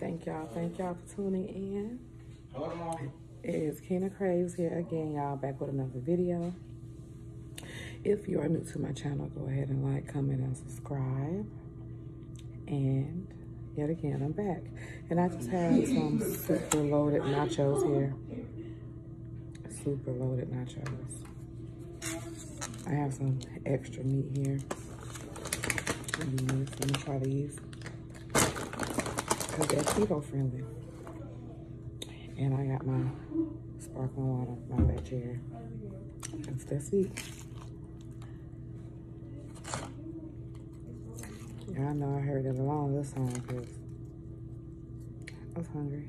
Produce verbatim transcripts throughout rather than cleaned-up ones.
Thank y'all. Thank y'all for tuning in. Hello. It is Kina Kraves here again, y'all, back with another video. If you are new to my channel, go ahead and like, comment, and subscribe. And yet again, I'm back. And I just have some super loaded nachos here. Super loaded nachos. I have some extra meat here. I'm going to try these because they're keto friendly. And I got my sparkling water, my wet cherry. It's that sweet. Yeah, I know I heard it along this song because I was hungry.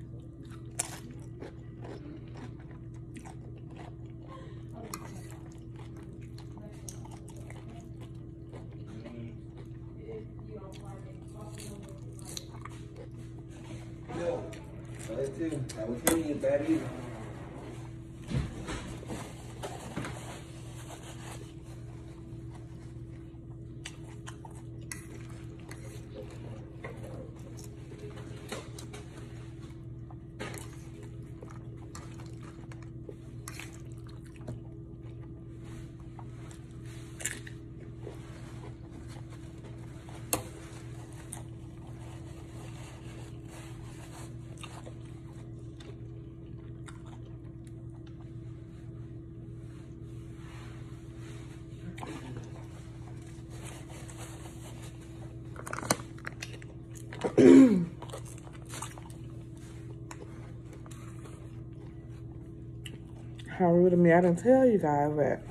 How rude of me. I didn't tell you guys that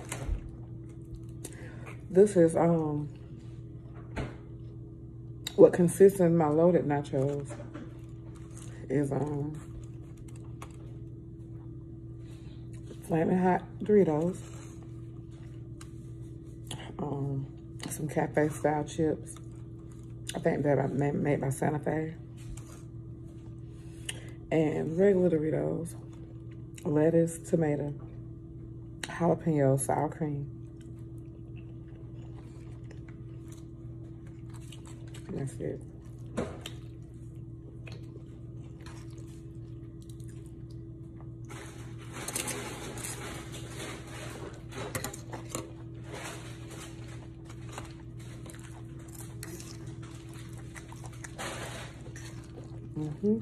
this is um what consists in my loaded nachos is um flaming hot Doritos, um some cafe style chips. I think that I made by Santa Fe, and regular Doritos, lettuce, tomato, jalapeno, sour cream. That's it. Mm-hmm.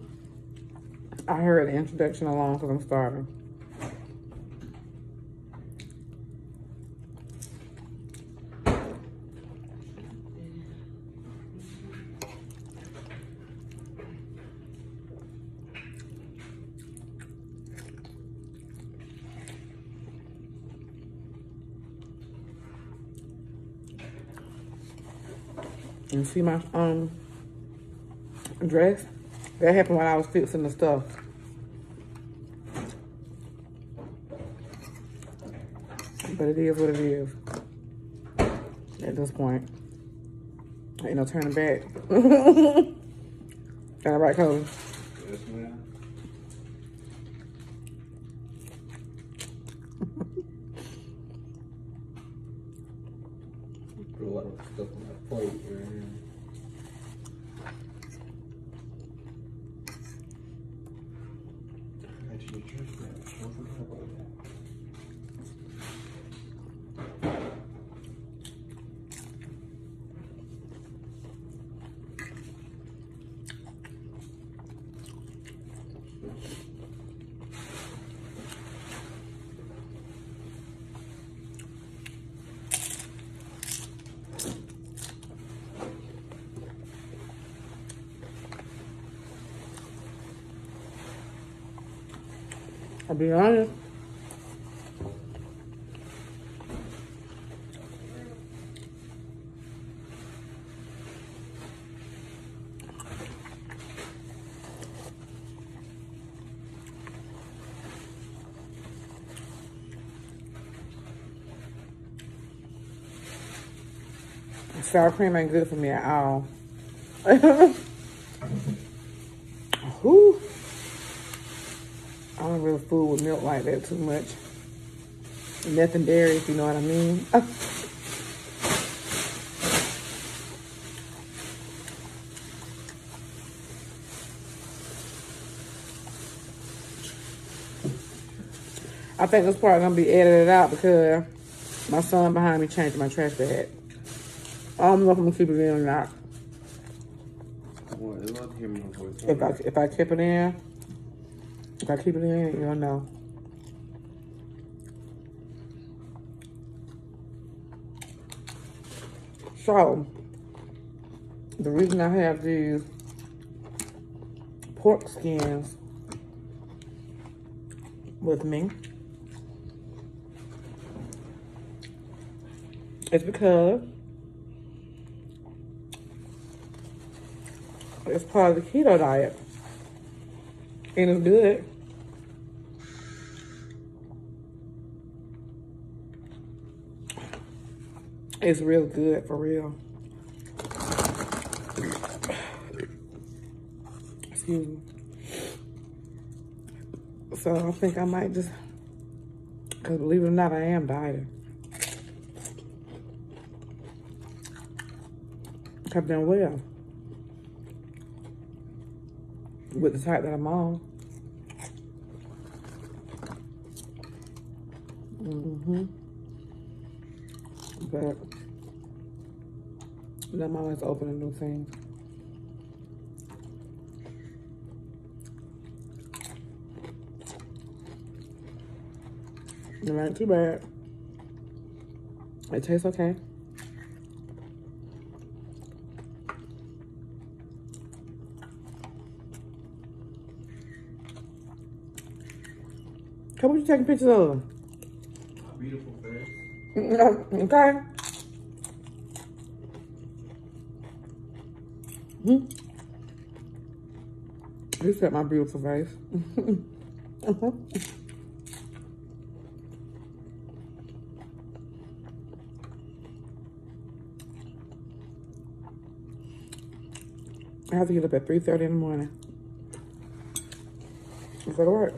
I heard the introduction alone because I'm starving. You see my um dress? That happened when I was fixing the stuff. But it is what it is at this point. Ain't no turning back. Got it right, Cody? Yes, ma'am. Put a lot of stuff on that plate right here. I'll be honest. Sour cream ain't good for me at all. Whew. I don't really fool with milk like that too much. Nothing dairy, if you know what I mean. I think this part is going to be edited out because my son behind me changed my trash bag. I don't know if I'm going to keep it in or not. Well, I love hearing my voice. If I, if I keep it in, if I keep it in, you'll know. So, the reason I have these pork skins with me is because it's part of the keto diet and it's good. It's real good, for real. Excuse me. So I think I might just, because believe it or not, I am dieting. I've done well with the type that I'm on. Mm-hmm. But let me always open a new thing. It ain't too bad. It tastes okay. How about you taking pictures of? Beautiful face. Okay. Hmm. You said my beautiful face. uh-huh. I have to get up at three thirty in the morning. I go to work.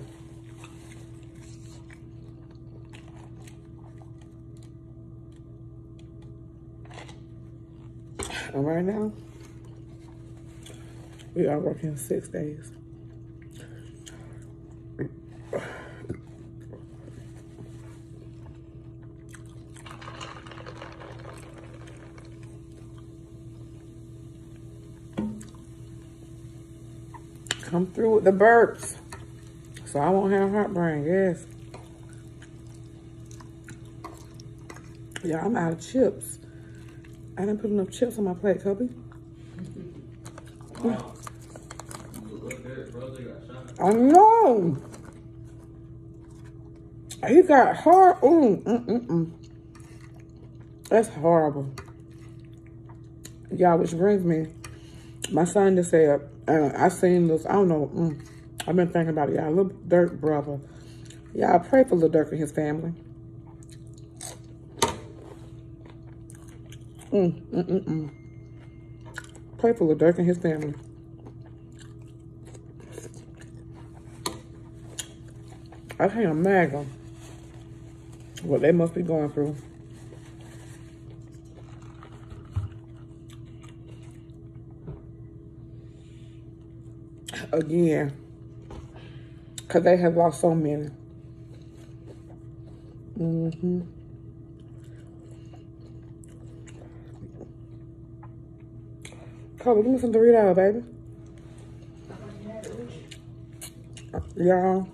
And right now, we are working six days. Come through with the burps, so I won't have heartburn, yes. Yeah, I'm out of chips. I didn't put enough chips on my plate, Kobe. Wow. I know. He got hard. Mm, mm, mm, mm. That's horrible. Y'all, which brings me, my son just said, uh, I've seen this, I don't know, mm, I've been thinking about it, y'all. Lil Durk brother. Y'all pray for Lil Durk and his family. Mm, mm, mm, mm. Pray for Lil Durk and his family. I can't imagine what they must be going through. Again, because they have lost so many. Mm-hmm. Kobe, give me some Doritos, baby. Y'all.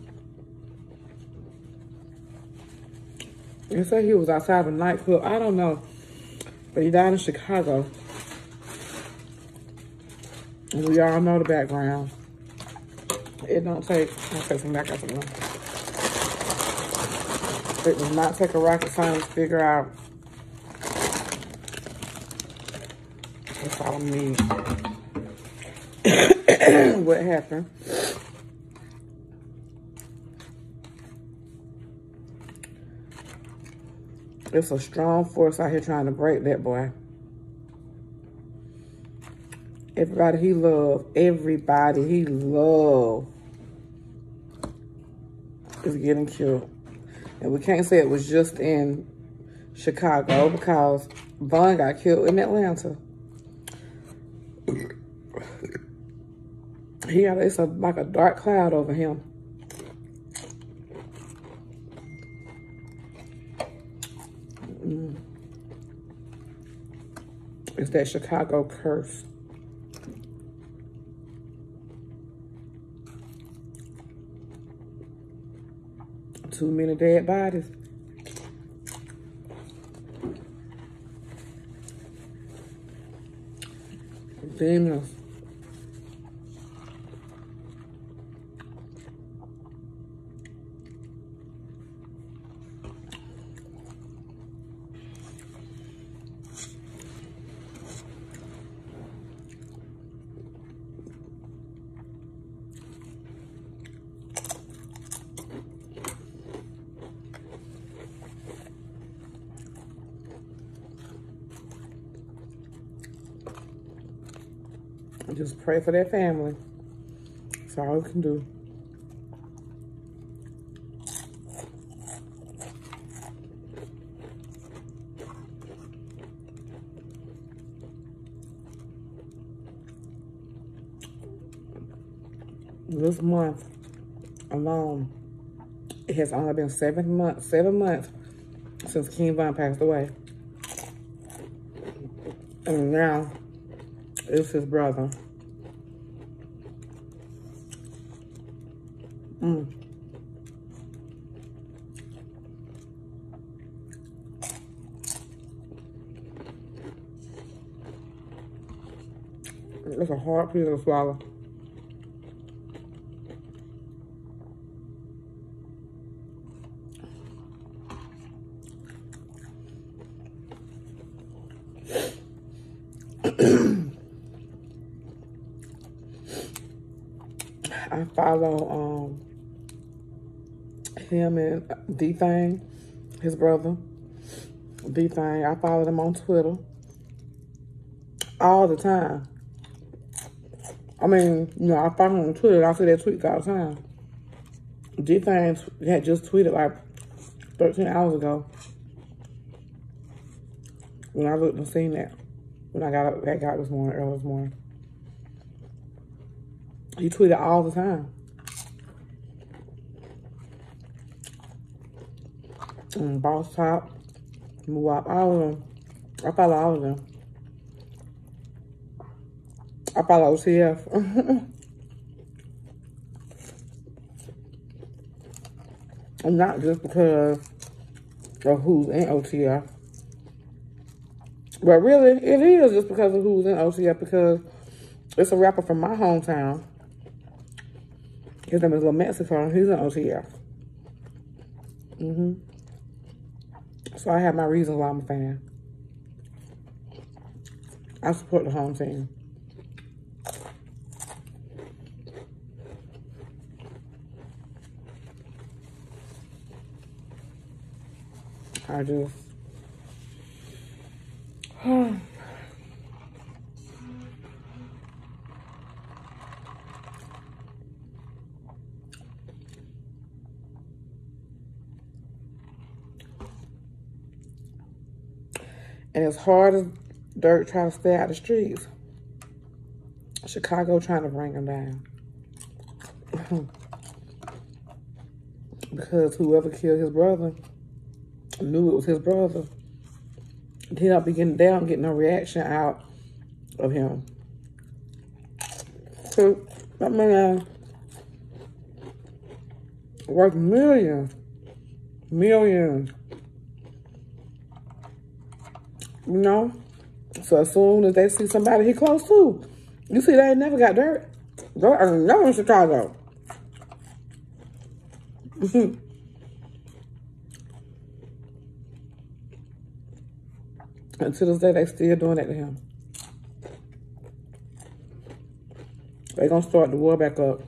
They said he was outside of a nightclub. I don't know. But he died in Chicago. And we all know the background. It don't take, I'll take some back out of the It does not take a rocket science to figure out. That's all I need. What happened? It's a strong force out here trying to break that boy. Everybody he loved, everybody he loved is getting killed. And we can't say it was just in Chicago because Vaughn got killed in Atlanta. He got, it's a, like a dark cloud over him. that Chicago curse. Too many dead bodies. Demons. Just pray for their family. That's all we can do. This month alone, it has only been seven months, seven months since King Von passed away. And now it's his brother. Mm. It's a hard pill to swallow. I follow um him and D-Thang, his brother, D-Thang. I follow them on Twitter all the time. I mean, you know, I follow him on Twitter. I see their tweets all the time. D-Thang had just tweeted like thirteen hours ago when I looked and seen that. When I got up, that guy this morning, early this morning. He tweeted all the time. And Boss Top, Mewop, all of them. I follow all of them. I follow O T F. And not just because of who's in O T F. But really, it is just because of who's in O T F, because it's a rapper from my hometown. His name is Lil' Mexico. He's in O T F. Mm-hmm. So I have my reasons why I'm a fan. I support the home team. I just... And as hard as Durk trying to stay out the streets, Chicago trying to bring him down. Because whoever killed his brother knew it was his brother. He don't be getting down, getting no reaction out of him. So that man worth millions, millions. You know? So as soon as they see somebody he close to, you see they ain't never got Durk. Durk ain't never in Chicago. Mm-hmm. And to this day, they still doing that to him. They gonna start the war back up.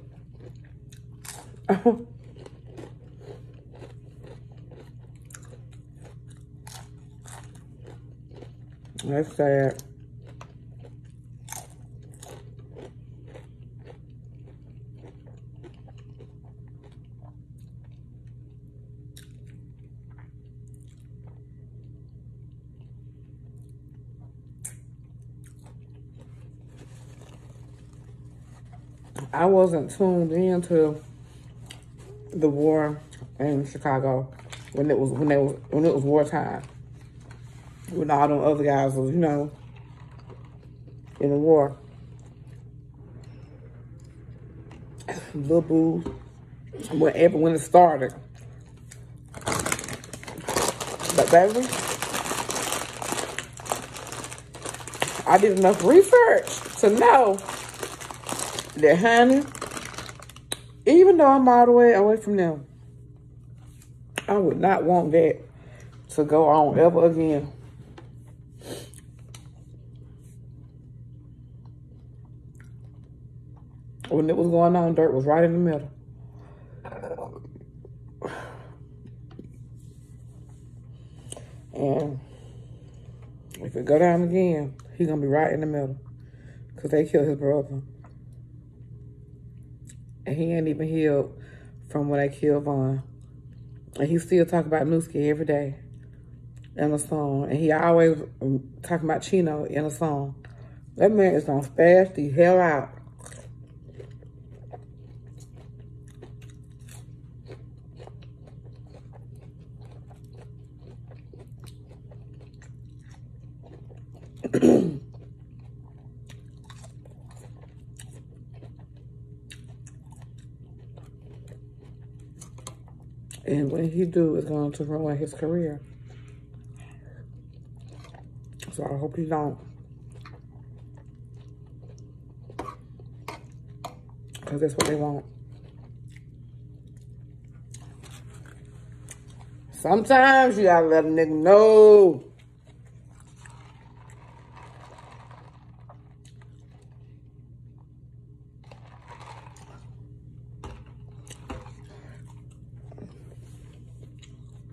That's sad. I wasn't tuned into the war in Chicago when it was when it was when it was wartime. When all them other guys was, you know, in the war. Lil Boo, whatever, when it started. But baby, I did enough research to know that, honey, even though I'm all the way away from them, I would not want that to go on ever again. When it was going on, Durk was right in the middle. And if it go down again, he's going to be right in the middle. Because they killed his brother. And he ain't even healed from when they killed Vaughn. And he still talk about Nuski every day in a song. And he always talking about Chino in a song. That man is going to spaz the hell out. And what he do is going to ruin his career. So I hope he don't. Because that's what they want. Sometimes you gotta let a nigga know.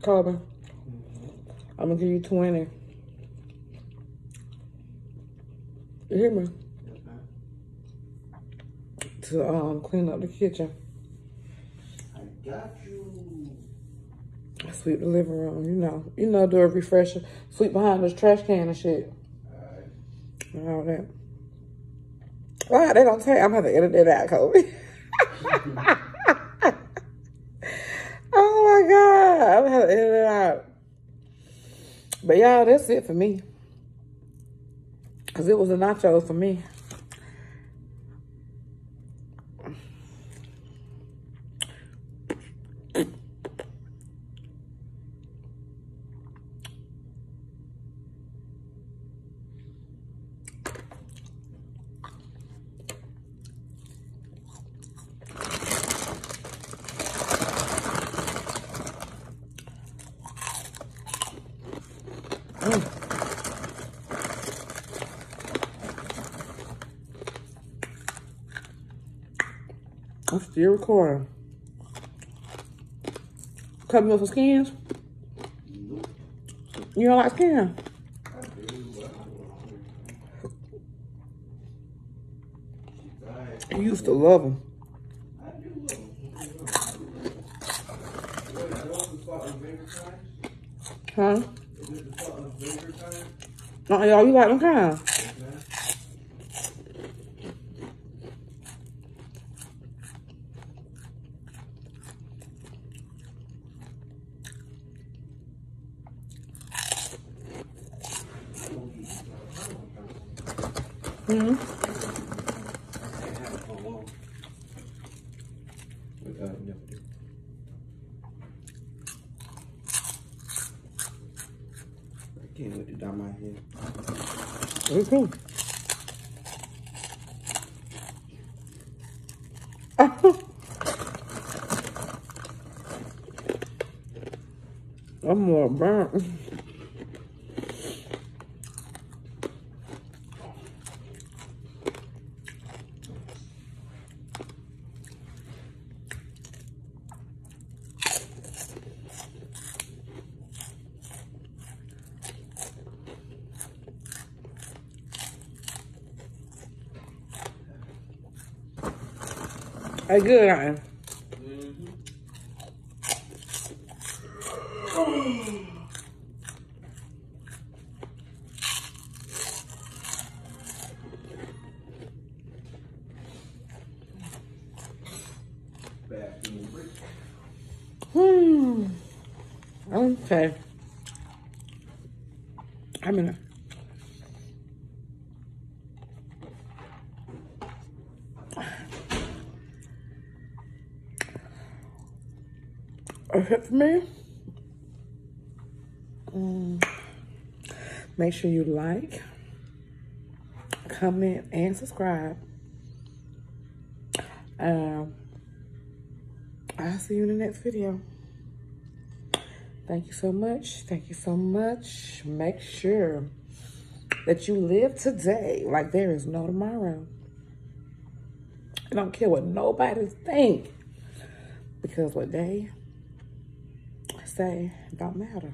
Carbon, I'm gonna give you twenty. You hear me? To um clean up the kitchen. I got you. I sweep the living room, you know. You know, do a refresher. Sweep behind this trash can and shit. All right. All that. Wow, they don't take. I'm gonna have to edit that out, Kobe. Oh my God. I'm gonna have to edit it out. But y'all, that's it for me. Cause it was a nacho for me. I'm still recording. Cut me up some skins? Nope. You don't like skin? I do. I used to love them. I do love them. Huh? Is it the salt and vinegar kind? No, y'all, you like them kind. I'm more burnt. I good I am. Hmm. Okay. I'm in a a hit for me. Mm. Make sure you like, comment, and subscribe. Um, I'll see you in the next video. Thank you so much. Thank you so much. Make sure that you live today like there is no tomorrow. I don't care what nobody think, because what they say don't matter.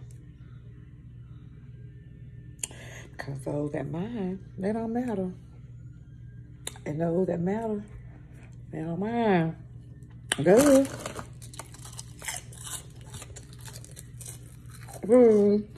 Because those that mind, they don't matter. And those that matter, they don't mind. Good. Boom.